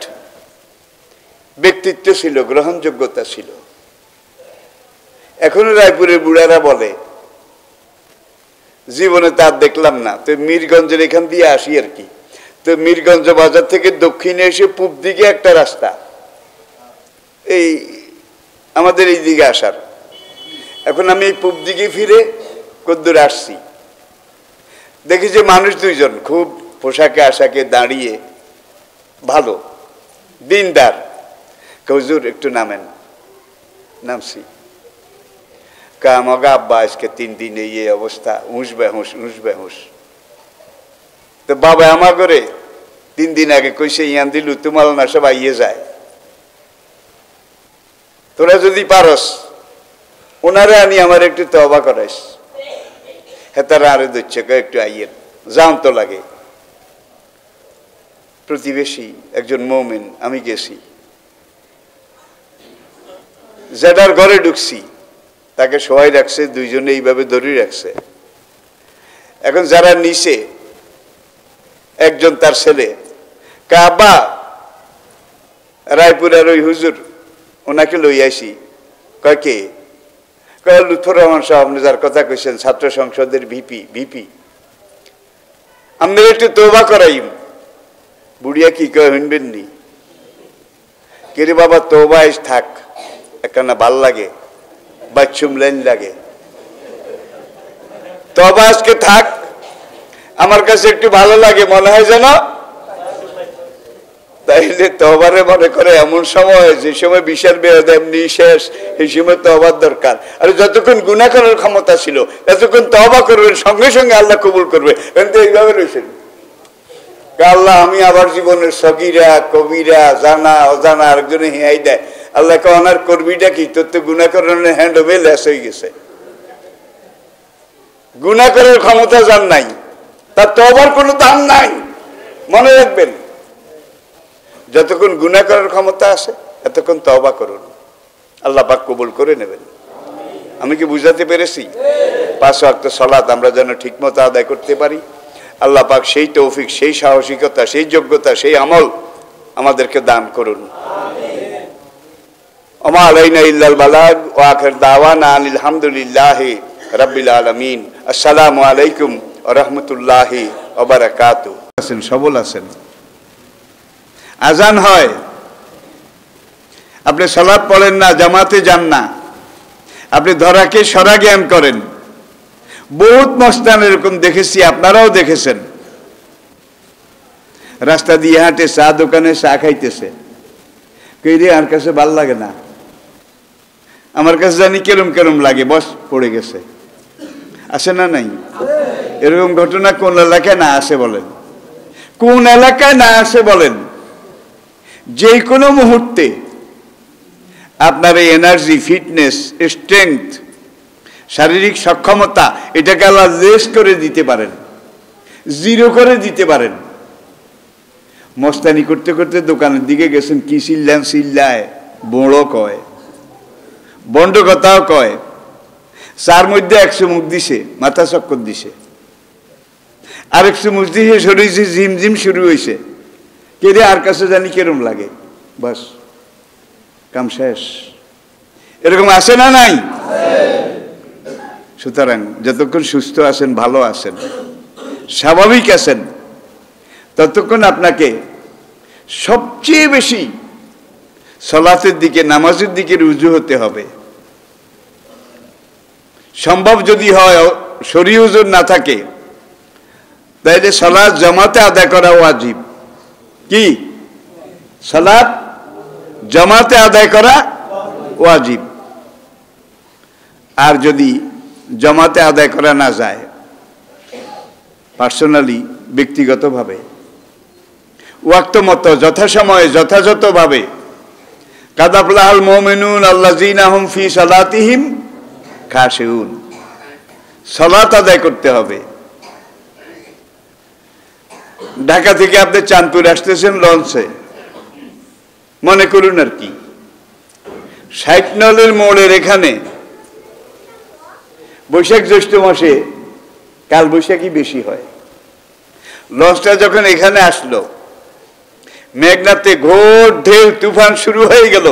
ব্যক্তিত্ব ছিল গ্রহণযোগ্যতা ছিল এখনো রায়পুরের বুড়ারা বলে জীবনে তার দেখলাম না তো মিরগঞ্জের এখান দিয়ে আসি আর কি তো মিরগঞ্জ বাজার থেকে দক্ষিণে এসে পূব দিকে একটা রাস্তা এই আমাদের এই দিকে আসার এখন আমি এই পূব দিকে ফিরে কদ্দুর আসছি দেখি যে মানুষ দুইজন খুব পোশাকে আশাকে দাঁড়িয়ে ভালো দিনদার হুজুর একটু নামেন নামছি কামগা আব্বা আজকে তিন দিন এই অবস্থা হুঁশ বেহুঁশ হুঁশ বেহুঁশ তো বাবা আমা করে তিন দিন আগে কইসে ইয়ান দিলু তোমার না সবাই ইয়ে যায় তোরা যদি পারস ওনারে আমি আমার একটু তওবা করাইস হেতারা আরে দিচ্ছে একটু আইয়ের জাম তো লাগে প্রতিবেশী একজন মুমিন আমি গেছি জেডার ঘরে ঢুকছি তাকে সহায় রাখছে দুইজনে এইভাবে ধরে রাখছে এখন যারা নিচে একজন তার ছেলে কাবা রায়পুরের ওই হুজুর ওনাকে লই আসি কয় কে কয় লুৎফর রহমান সাহেব আপনি যার কথা কইছেন ছাত্র সংসদের ভিপি ভিপি আমরা একটু তওবা করাইম বুড়িয়া কি কয় হইবেন নি কেরে বাবা তওবা এস থাক একখানা ভাল লাগে বাচ্চুম লাইন লাগে তওবা আজকে থাক আমার কাছে একটু ভালো লাগে মনে হয় যেন তাইলে তওবারে মনে করে এমন সময় যে সময় বিচার বেয়াদ এমনি শেষ এই সময় তওবার দরকার আর যতক্ষণ গুনাহ করার ক্ষমতা ছিল ততক্ষণ তওবা করবেন সঙ্গে সঙ্গে আল্লাহ কবুল করবে কিন্তু এইভাবে রয়েছেন আল্লাহ আমি আবার জীবনের সগীরা কবিরা জানা অজানা আরেকজনে হিয়াই দেয় আল্লাহকে অনার করবিটা কি তোর তো গুনাহ করার হ্যান্ড ওভে লেস হয়ে গেছে গুনাহ করার ক্ষমতা যার নাই তার তওবার কোনো দাম নাই মনে রাখবেন যতক্ষণ গুনাহ করার ক্ষমতা আছে এতক্ষণ তওবা করুন আল্লাহ পাক কবুল করে নেবেন আমি কি বুঝাতে পেরেছি পাঁচ ওয়াক্ত সালাত আমরা যেন ঠিকমতো আদায় করতে পারি আল্লাহ পাক সেই তৌফিক সেই সাহসিকতা সেই যোগ্যতা সেই আমল আমাদেরকে দান করুন আমিন। वमा अलैना इल्लल बलाग व आखिर दावाना अल्हम्दुलिल्लाहि रब्बिल आलमीन अस्सलामु अलैकुम व रहमतुल्लाहि व बाराकातुहू। আছেন সবল আছেন আজান হয় আপনি সালাত পড়েন না জামাতে যান না আপনি ধরাকে সরা জ্ঞান করেন বহুত মস্তান এরকম দেখেছি আপনারাও দেখেছেন রাস্তা দিয়ে হাঁটে চা দোকানে চা খাইতেছে কইরে আর কাছে ভাল লাগে না আমার কাছে জানি কেরম কেরম লাগে বস পড়ে গেছে আসে না নাই এরকম ঘটনা কোন এলাকায় না আসে বলেন কোন এলাকায় না আসে বলেন যে কোনো মুহূর্তে আপনার এই এনার্জি ফিটনেস স্ট্রেংথ শারীরিক সক্ষমতা এটাকে আল্লাহ লেস করে দিতে পারেন জিরো করে দিতে পারেন মস্তানি করতে করতে দোকানের দিকে গেছেন কি চিল্লান চিল্লায় বড় কয় বন্ড কথাও কয় চার মধ্যে একশো মুখ দিছে মাথা চক্কর দিছে আর একশো মুখ দিয়ে শরীরে ঝিমঝিম শুরু হয়েছে কেড়ে আর কাছে জানি কেরম লাগে বাস কাম শেষ এরকম আসে না নাই সুতরাং যতক্ষণ সুস্থ আছেন ভালো আছেন স্বাভাবিক আছেন ততক্ষণ আপনাকে সবচেয়ে বেশি সালাতের দিকে নামাজের দিকে রুজু হতে হবে সম্ভব যদি হয় শরীর উজু না থাকে তাহলে সালাত জামাতে আদায় করা ওয়াজিব কি সালাত জামাতে আদায় করা ওয়াজিব আর যদি জামাতে আদায় করা না যায় পার্সোনালি ব্যক্তিগতভাবে ওয়াক্ত মতো যথাসময়ে যথাযথভাবে কাদাফলাহুল মুমিনুন আল্লাযীনা হুম ফি সালাতিহিম খাশিউন সালাত আদায় করতে হবে ঢাকা থেকে আপনি চাঁদপুর আসতেছেন লঞ্চে মনে করুন আর কি সাইটনলের মোড়ের এখানে বৈশাখ জ্যৈষ্ঠ মাসে কালবৈশাখী বেশি হয় লঞ্চটা যখন এখানে আসলো মেঘনাতে ঘোর ঢেউ তুফান শুরু হয়ে গেল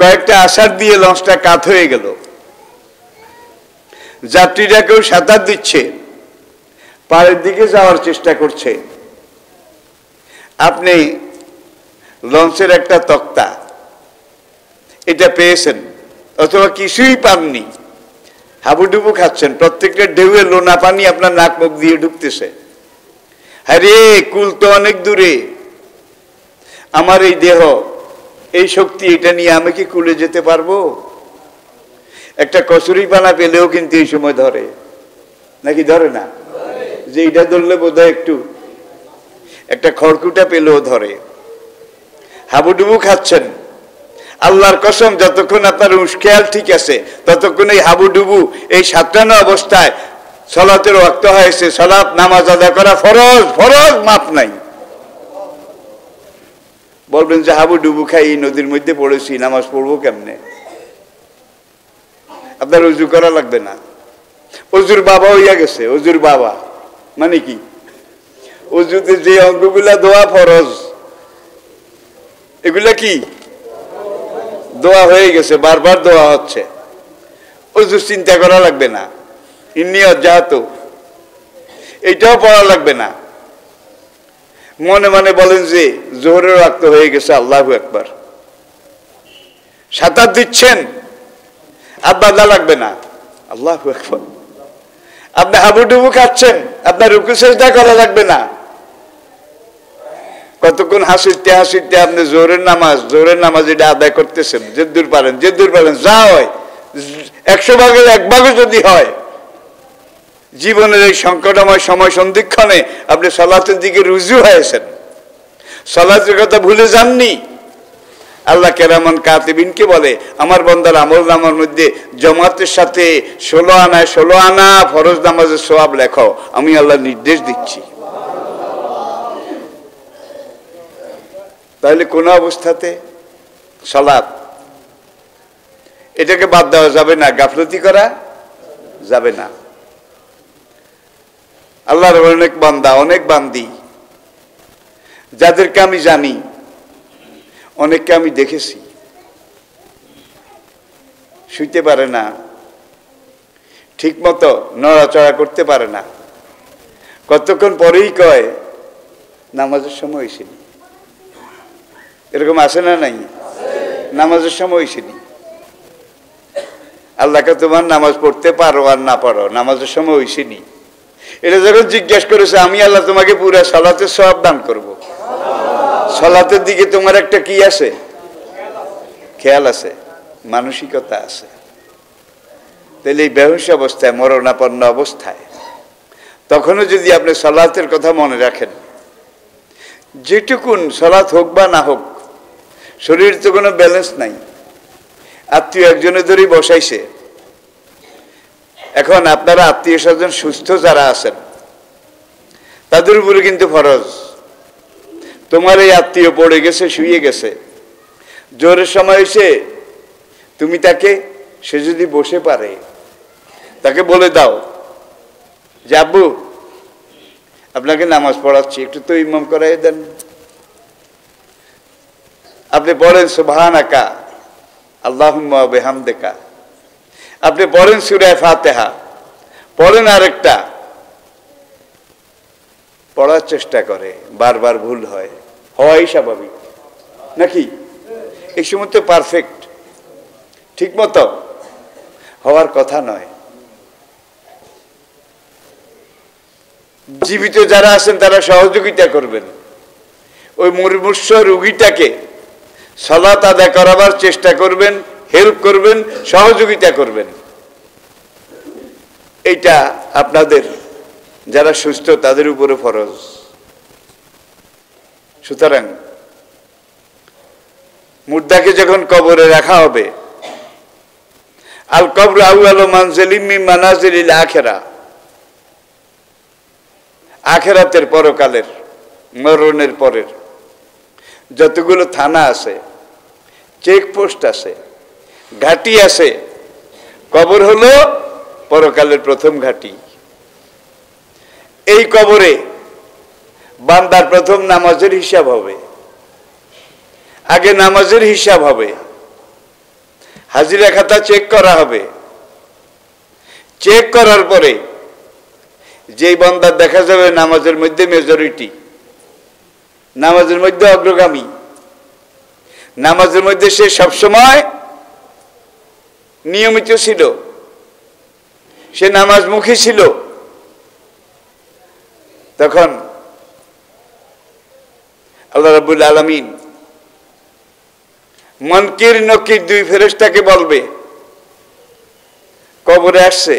কয়েকটা আছাড় দিয়ে লঞ্চটা কাত হয়ে গেল যাত্রীরা কেউ সাঁতার দিচ্ছে পাড়ের দিকে যাওয়ার চেষ্টা করছে আপনি লঞ্চের একটা তক্তা এটা পেয়েছেন অথবা কিছুই পাননি হাবুডুবু খাচ্ছেন প্রত্যেকটা ঢেউয়ে লোনা পানি আপনার নাক মুখ দিয়ে ঢুকতেছে আরে কুল তো অনেক দূরে আমার এই দেহ এই শক্তি এটা নিয়ে আমি কি কুলে যেতে পারবো একটা কচুরি পানা পেলেও কিন্তু এই সময় ধরে নাকি ধরে না যে এটা ধরলে বোধহয় একটু একটা খড়কুটা পেলেও ধরে হাবুডুবু খাচ্ছেন আল্লাহর কসম যতক্ষণ আপনার উশখেয়াল ঠিক আছে ততক্ষণ এই হাবুডুবু এই সাতটানো অবস্থায় সালাতের ওয়াক্ত হয়েছে সালাত নামাজ আদায় করা ফরজ ফরজ মাপ নাই বলবেন যে হাবুডুবু খাই এই নদীর মধ্যে পড়েছি নামাজ পড়বো কেমনে আপনার উজু করা লাগবে না অজুর বাবা হইয়া গেছে অজুর বাবা মানে কি অজুতে যে অঙ্গগুলা দোয়া ফরজ এগুলা কি দোয়া হয়ে গেছে বারবার দোয়া হচ্ছে অজু চিন্তা করা লাগবে না ইন্নিও যাহাত এটাও পড়া লাগবে না মনে মনে বলেন যে জোহরের ওয়াক্ত হয়ে গেছে আল্লাহু আকবার সাঁতার দিচ্ছেন আর বাধা লাগবে না আল্লাহু আকবার আপনি হাবুডুবু খাচ্ছেন আপনার রুকু সেজদা করা লাগবে না কতক্ষণ হাসিতে হাসিতে আপনি জোহরের নামাজ জোহরের নামাজ এটা আদায় করতেছেন যে দূর পারেন যে দূর পারেন যা হয় একশো ভাগের এক ভাগও যদি হয় জীবনের এই সংকটময় সময় সন্ধিক্ষণে আপনি সালাতের দিকে রুজু হয়েছেন সালাতের কথা ভুলে যাননি আল্লাহ কেরামান কাতিবিনকে বলে আমার বান্দার আমল নামার মধ্যে জামাতের সাথে ষোলো আনায় ষোলো আনা ফরজ নামাজের সওয়াব লেখো আমি আল্লাহ নির্দেশ দিচ্ছি তাহলে কোন অবস্থাতে সালাত এটাকে বাদ দেওয়া যাবে না গাফলতি করা যাবে না আল্লাহর অনেক বান্দা অনেক বান্দি যাদেরকে আমি জানি অনেককে আমি দেখেছি শুইতে পারে না, ঠিকমতো নড়াচড়া করতে পারে না। কতক্ষণ পরেই কয় নামাজের সময় হইছেনি। এরকম আসে না? নাই, নামাজের সময় হইছেনি। আল্লাহকে তোমার নামাজ পড়তে পারো আর না পারো, নামাজের সময় হইছেনি। এটা যখন জিজ্ঞেস করেছে, আমি আল্লাহ তোমাকে পুরা সালাতের সওয়াব দান করব। সালাতের দিকে তোমার একটা কি আছে? খেয়াল আছে, মানসিকতা আছে। তাহলে এই বেহুশ অবস্থায়, মরণাপন্ন অবস্থায়, তখনও যদি আপনি সালাতের কথা মনে রাখেন, যেটুকুন সালাত হোক বা না হোক, শরীর তো কোনো ব্যালেন্স নাই। আত্মীয় একজনে ধরেই বসাইছে। এখন আপনারা আত্মীয় স্বজন সুস্থ যারা আছেন তাদের উপরে কিন্তু ফরজ। তোমার এই আত্মীয় পড়ে গেছে, শুয়ে গেছে, জোরের সময় হয়েছে, তুমি তাকে, সে যদি বসে পারে, তাকে বলে দাও যে আব্বু আপনাকে নামাজ পড়াচ্ছি, একটু তো ইমাম করাই দেন। আপনি পড়েন সুবহানাকা আল্লাহুম্মা বিহামদিকা, আপনি পড়েন সূরা ফাতিহা, পড়েন আরেকটা, পড়ার চেষ্টা করে, বারবার ভুল হয়, হওয়াই স্বাভাবিক নাকি? এই সময় তো পারফেক্ট ঠিক মতো হওয়ার কথা নয়। জীবিত যারা আছেন তারা সহযোগিতা করবেন, ওই মুমূর্ষ রোগীটাকে সালাত আদায় করাবার চেষ্টা করবেন, হেল্প করবেন, সহযোগিতা করবেন। এইটা আপনাদের যারা সুস্থ তাদের উপরে ফরজ। সুতরাং মুর্দাকে যখন কবরে রাখা হবে, আল কবর আউয়ালু মানজিলিম মিন মানাজিলিল আখিরা, আখেরাতের পরকালের, মরণের পরের যতগুলো থানা আছে, চেকপোস্ট আছে, ঘাঁটি আছে, কবর হলো পরকালের প্রথম ঘাঁটি। এই কবরে বান্দার প্রথম নামাজের হিসাব হবে, আগে নামাজের হিসাব হবে, হাজিরা খাতা চেক করা হবে। চেক করার পরে যেই বান্দার দেখা যাবে নামাজের মধ্যে মেজরিটি, নামাজের মধ্যে অগ্রগামী, নামাজের মধ্যে সে সবসময় নিয়মিত ছিল, সে নামাজমুখী ছিল, তখন আল্লাহ রাব্বুল আলামিন মুনকির নকির দুই ফেরেশতাকে বলবে, কবরে আসছে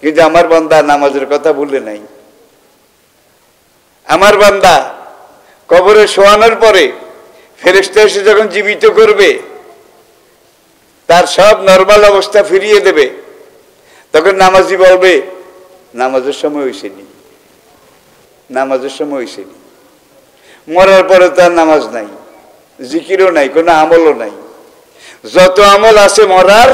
কিন্তু আমার বান্দা নামাজের কথা ভুলে নাই, আমার বান্দা কবরে শোয়ানোর পরে ফেরেশতা এসে যখন জীবিত করবে, তার সব নর্মাল অবস্থা ফিরিয়ে দেবে, তখন নামাজি বলবে নামাজের সময় হইছেনি, নামাজের সময় হইছেনি। মরার পরে তার নামাজ নাই, জিকিরও নাই, কোনো আমলও নাই। যত আমল আছে মরার,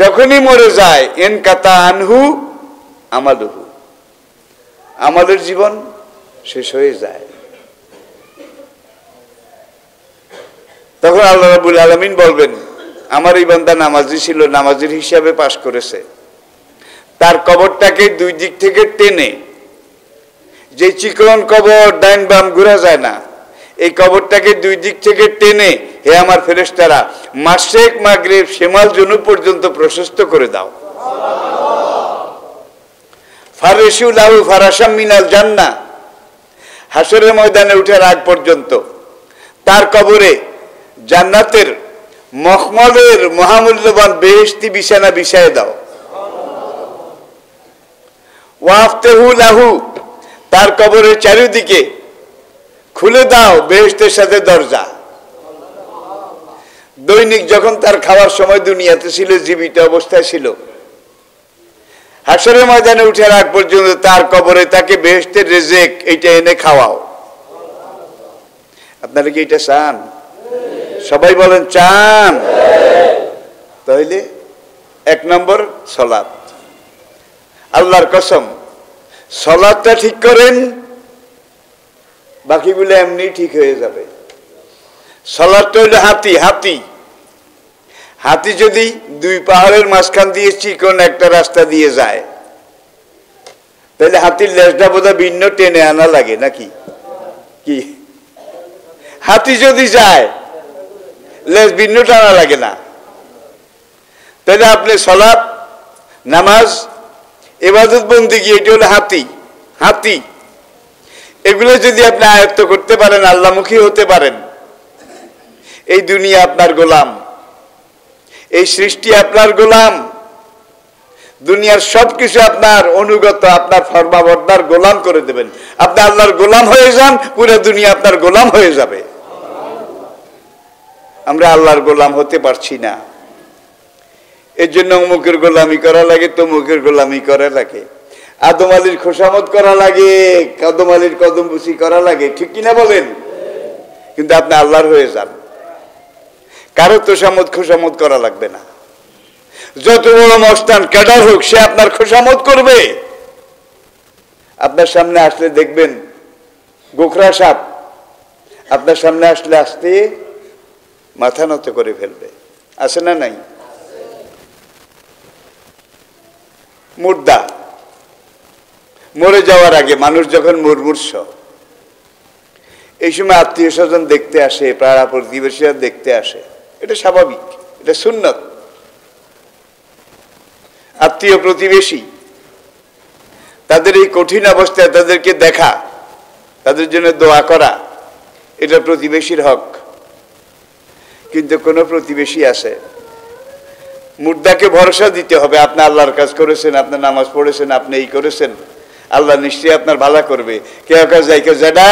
যখনই মরে যায় এন কাতা আনহু আমালুহু, আমালের জীবন শেষ হয়ে যায়। তখন আল্লাহ রাব্বুল আলামিন বলবেন, আমার এই বান্দা নামাজি ছিল, নামাজির হিসাবে পাশ করেছে, তার কবরটাকে দুই দিক থেকে টেনে, যে চিকন কবর ডাইন বাম ঘুরা যায় না, এই কবরটাকে দুই দিক থেকে টেনে, হে আমার ফেরেশতারা, মাশরিক মাগরিব শিমাল জুনুব পর্যন্ত প্রশস্ত করে দাও। ফারিশু লাহু ফারাশাম মিনাল জান্নাহ, হাসরের ময়দানে উঠার আগ পর্যন্ত তার কবরে জান্নাতের মখমলের মহামূল্যবান বেহেশতি বিছানা বিছায়ে দাও। ওয়াফতাহু লাহু, তার কবরের চারিদিকে খুলে দাও বেহেশতের সাথে দরজা। দৈনিক যখন তার খাওয়ার সময় দুনিয়াতে ছিল, জীবিত অবস্থায় ছিল, হাসরের ময়দানে উঠার আগ পর্যন্ত তার কবরে তাকে বেহেশতের রিজিক এইটা এনে খাওয়াও। আপনারা কি এটা চান? সবাই বলেন চান। তাহলে এক নম্বর সালাত। আল্লাহর কসম, সালাতটা ঠিক করেন, বাকিগুলো এমনি ঠিক হয়ে যাবে। সালাতটা হইল হাতি, হাতি हाथी जदि दुई पहाड़ेर माझखान दिए चिकन एक रास्ता दिए जाए हाथीर लेजटा बोधा भिन्न टेने आना लागे ना कि हाथी जदि जाए लेज भिन्न टाना लागे ना ताहले आपनि सलात नामाज इबादत बंदिगी एटी हलो हाथी हाथी एगुलो जदि आपनि आयत्त करते पारेन आल्लामुखी होते पारेन এই দুনিয়া আপনার গোলাম এই সৃষ্টি আপনার গোলাম দুনিয়ার সবকিছু আপনার অনুগত আপনার ফরমাবরদার গোলাম করে দিবেন আপনি আল্লাহর গোলাম হয়ে যান পুরো দুনিয়া আপনার গোলাম হয়ে যাবে আমরা আল্লাহর গোলাম হতে পারছি না এর জন্য অমুকের গোলামি করা লাগে তো অমুকের গোলামি করা লাগে আদম আলীর খোশামত করা লাগে আদম আলীর কদম বুসি করা লাগে ঠিক কি না বলেন কিন্তু আপনি আল্লাহর হয়ে যান কারো তোষামত খোশামত করা লাগবে না যত বড় মস্তান ক্যাডার হোক সে আপনার খোশামত করবে আপনার সামনে আসলে দেখবেন গোখরা সাপ আপনার সামনে আসলে আসতে মাথা নত করে ফেলবে আছে না নাই মুর্দা মরে যাওয়ার আগে মানুষ যখন মুরমুরছ এই সময় আত্মীয় স্বজন দেখতে আসে পাড়া প্রতিবেশীরা দেখতে আসে এটা স্বাভাবিক এটা সুন্নাত আত্মীয় প্রতিবেশী তাদের এই কঠিন অবস্থায় তাদেরকে দেখা তাদের জন্য দোয়া করা এটা প্রতিবেশীর হক কিন্তু কোন প্রতিবেশী আছে মুর্দাকে ভরসা দিতে হবে আপনি আল্লাহর কাজ করেছেন আপনি নামাজ পড়েছেন আপনি এই করেছেন আল্লাহ নিশ্চয়ই আপনার ভালো করবে কে কাজ যাইকে যেটা